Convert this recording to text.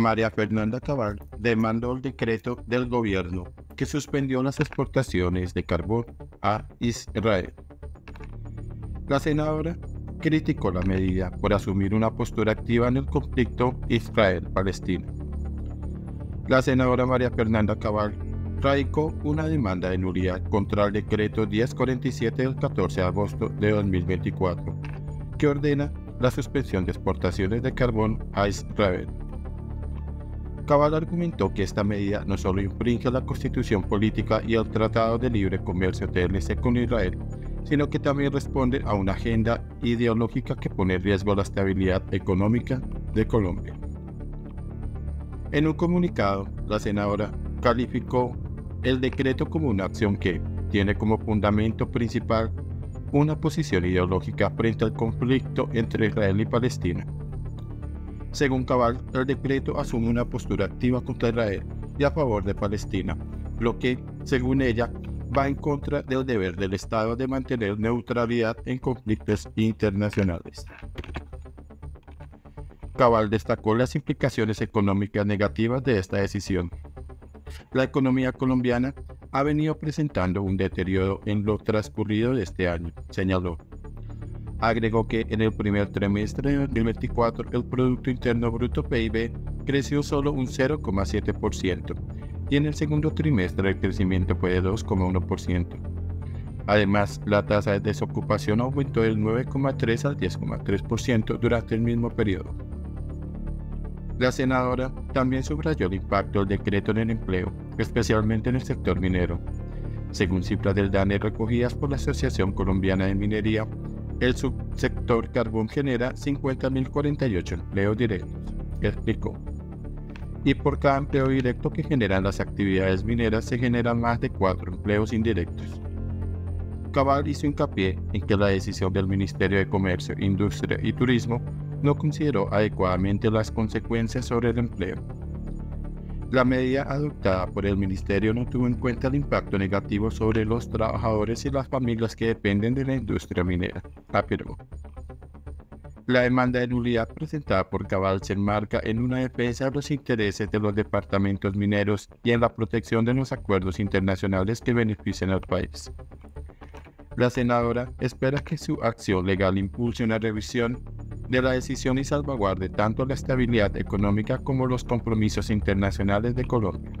María Fernanda Cabal demandó el decreto del gobierno que suspendió las exportaciones de carbón a Israel. La senadora criticó la medida por asumir una postura activa en el conflicto Israel-Palestina. La senadora María Fernanda Cabal radicó una demanda de nulidad contra el decreto 1047 del 14 de agosto de 2024, que ordena la suspensión de exportaciones de carbón a Israel. Cabal argumentó que esta medida no solo infringe la Constitución Política y el Tratado de Libre Comercio TLC con Israel, sino que también responde a una agenda ideológica que pone en riesgo la estabilidad económica de Colombia. En un comunicado, la senadora calificó el decreto como una acción que tiene como fundamento principal una posición ideológica frente al conflicto entre Israel y Palestina. Según Cabal, el decreto asume una postura activa contra Israel y a favor de Palestina, lo que, según ella, va en contra del deber del Estado de mantener neutralidad en conflictos internacionales. Cabal destacó las implicaciones económicas negativas de esta decisión. La economía colombiana ha venido presentando un deterioro en lo transcurrido de este año, señaló. Agregó que en el primer trimestre de 2024 el Producto Interno Bruto PIB creció solo un 0,7% y en el segundo trimestre el crecimiento fue de 2,1%. Además, la tasa de desocupación aumentó del 9,3 al 10,3% durante el mismo periodo. La senadora también subrayó el impacto del decreto en el empleo, especialmente en el sector minero. Según cifras del DANE recogidas por la Asociación Colombiana de Minería, el subsector carbón genera 50.048 empleos directos, explicó. Y por cada empleo directo que generan las actividades mineras se generan más de 4 empleos indirectos. Cabal hizo hincapié en que la decisión del Ministerio de Comercio, Industria y Turismo no consideró adecuadamente las consecuencias sobre el empleo. La medida adoptada por el Ministerio no tuvo en cuenta el impacto negativo sobre los trabajadores y las familias que dependen de la industria minera, afirmó. La demanda de nulidad presentada por Cabal se enmarca en una defensa de los intereses de los departamentos mineros y en la protección de los acuerdos internacionales que benefician al país. La senadora espera que su acción legal impulse una revisión de la decisión y salvaguarde tanto la estabilidad económica como los compromisos internacionales de Colombia.